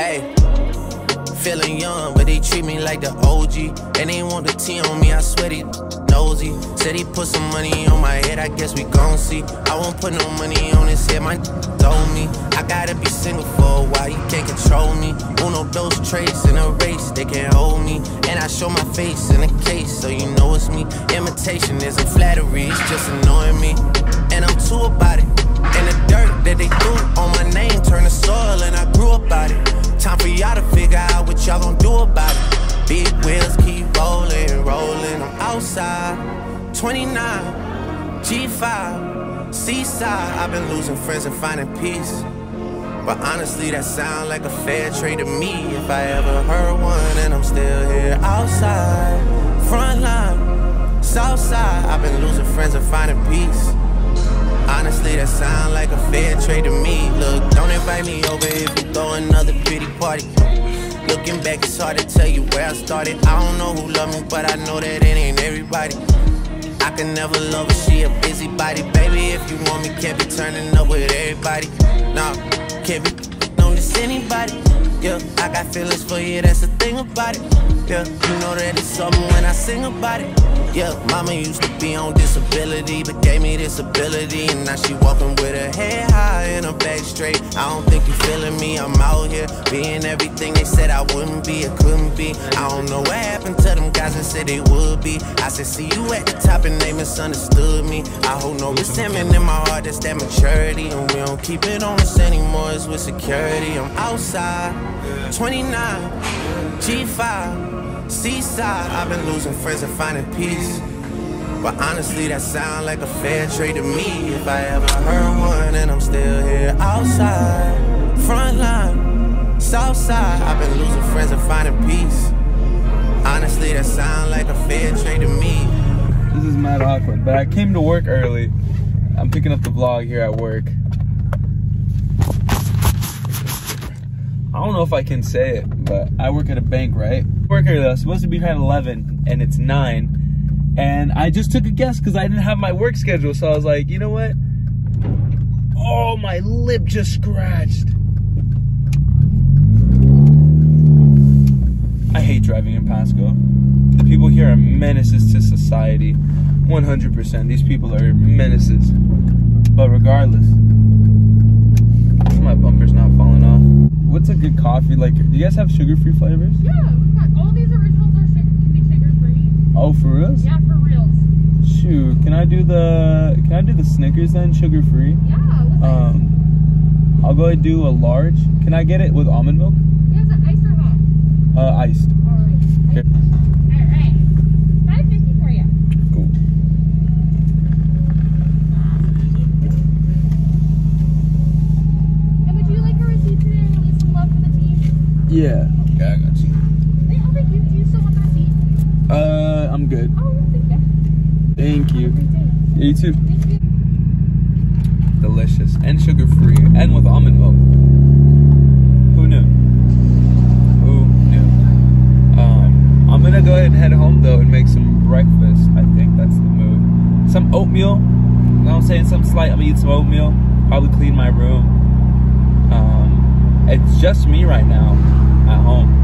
Ayy. Feeling young, but they treat me like the OG. And they want the T on me, I swear they nosy. Said he put some money on my head, I guess we gon' see. I won't put no money on his head, my told me I gotta be single for a while, you can't control me. Uno, dos, tres in a race, they can't hold me. And I show my face in a case, so you know it's me. Imitation isn't flattery, it's just annoying me. And I'm too about it. And the dirt that they threw on my name turned to soil, and I grew up out it. Time for y'all to figure out what y'all gon' do about it. Big wheels keep rolling, rolling. I'm outside, 29, G5, Seaside. I've been losing friends and finding peace, but honestly, that sound like a fair trade to me. If I ever heard one, and I'm still here. Outside, frontline, Southside. I've been losing friends and finding peace. Honestly, that sound like a fair trade to me. Look, don't invite me over if you throw another pity party. Looking back, it's hard to tell you where I started. I don't know who loved me, but I know that it ain't everybody. I can never love her, she a busybody. Baby, if you want me, can't be turning up with everybody. Nah, can't be on this anybody. Yeah, I got feelings for you, that's the thing about it. Yeah, you know that it's something when I sing about it. Yeah, mama used to be on disability, but gave me this ability. And now she walking with her head high and her back straight. I don't think you feeling me, I'm out here being everything they said I wouldn't be or couldn't be. I don't know what happened to them guys that said they would be. I said, see you at the top and they misunderstood me. I hold no resentment in my heart, that's that maturity. And we don't keep it on us anymore, it's with security. I'm outside, 29, G5, Seaside. I've been losing friends and finding peace, but honestly, that sound like a fair trade to me. If I ever heard one, and I'm still here. Outside, frontline, Southside. I've been losing friends and finding peace. Honestly, that sound like a fair trade to me. This is mad awkward, but I came to work early. I'm picking up the vlog here at work. I don't know if I can say it, but I work at a bank, right? Work here, though. Supposed to be here at 11, and it's 9. And I just took a guess because I didn't have my work schedule. So I was like, you know what? Oh, my lip just scratched. I hate driving in Pasco. The people here are menaces to society. 100%. These people are menaces. But regardless, my bumper's not falling off. What's a good coffee like? Do you guys have sugar-free flavors? Yeah, we've got all these originals are sugar-free. Oh, for reals? Yeah, for reals. Shoot, can I do the Snickers then, sugar-free? Yeah. I'll go and do a large. Can I get it with almond milk? Yeah, is it iced or hot? Iced. All right. Here. All right. $5.50 for you. Cool. And would you like a receipt today? Yeah. Yeah, I got you. Do you still want the receipt? I'm good. Oh, thank you. Yeah, you too. Thank you. Delicious and sugar-free and with almond milk. Who knew? Who knew? I'm gonna go ahead and head home though and make some breakfast. I think that's the move. Some oatmeal. You know what I'm saying? Something slight. I'm gonna eat some oatmeal. Probably clean my room. It's just me right now at home,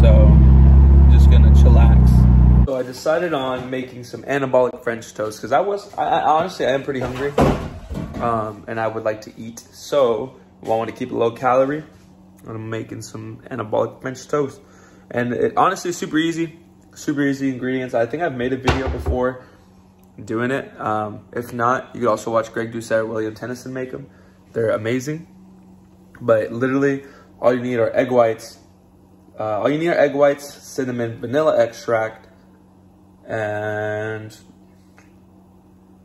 so I'm just gonna chillax. So I decided on making some anabolic French toast because I honestly I am pretty hungry, and I would like to eat. So I want to keep it low calorie, and I'm making some anabolic French toast, and it honestly is super easy ingredients. I think I've made a video before doing it. If not, you could also watch Greg Doucette or William Tennyson make them. They're amazing. But literally, all you need are egg whites. Cinnamon, vanilla extract, and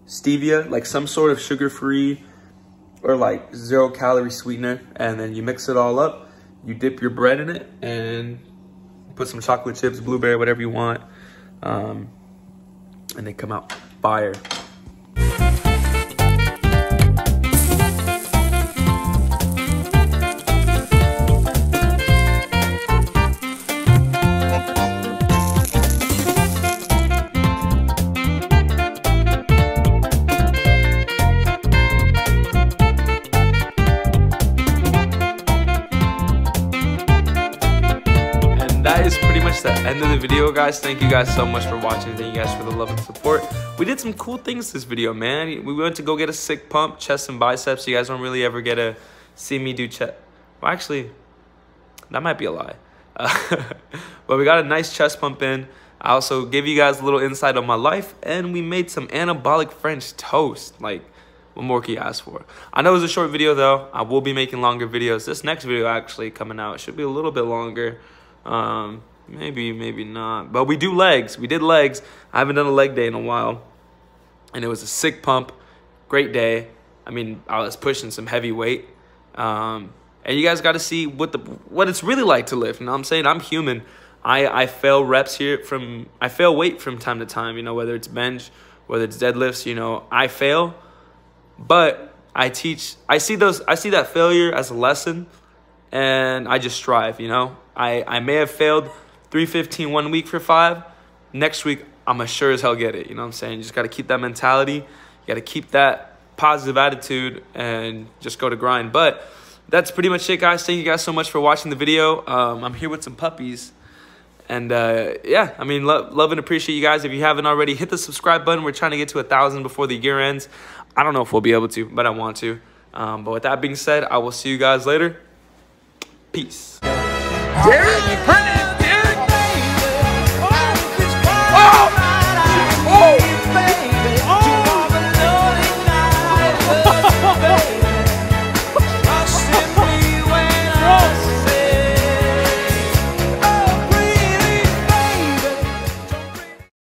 stevia, like some sort of sugar-free or like zero-calorie sweetener. And then you mix it all up. You dip your bread in it and put some chocolate chips, blueberry, whatever you want. And they come out fire. that is pretty much the end of the video, guys. Thank you guys so much for watching. Thank you guys for the love and support. We did some cool things this video, man. We went to go get a sick pump, chest and biceps. You guys don't really ever get to see me do chest. Well, actually, that might be a lie. But we got a nice chest pump in. I also gave you guys a little insight on my life, and we made some anabolic French toast. Like, what more can you ask for? I know it was a short video, though. I will be making longer videos. This next video actually coming out, it should be a little bit longer. Maybe not. But we do legs. We did legs. I haven't done a leg day in a while, and it was a sick pump. Great day. I mean, I was pushing some heavy weight. And you guys got to see what it's really like to lift. You know what I'm saying? I'm human. I fail reps here I fail weight from time to time, you know, whether it's bench, whether it's deadlifts, you know, I fail, but I see that failure as a lesson, and I just strive, you know. I may have failed 315 one week for 5, next week I'ma sure as hell get it, you know what I'm saying? You just gotta keep that mentality, you gotta keep that positive attitude, and just go to grind. But that's pretty much it, guys. Thank you guys so much for watching the video. I'm here with some puppies. And yeah, I mean, love and appreciate you guys. If you haven't already, hit the subscribe button. We're trying to get to 1,000 before the year ends. I don't know if we'll be able to, but I want to. But with that being said, I will see you guys later. Peace.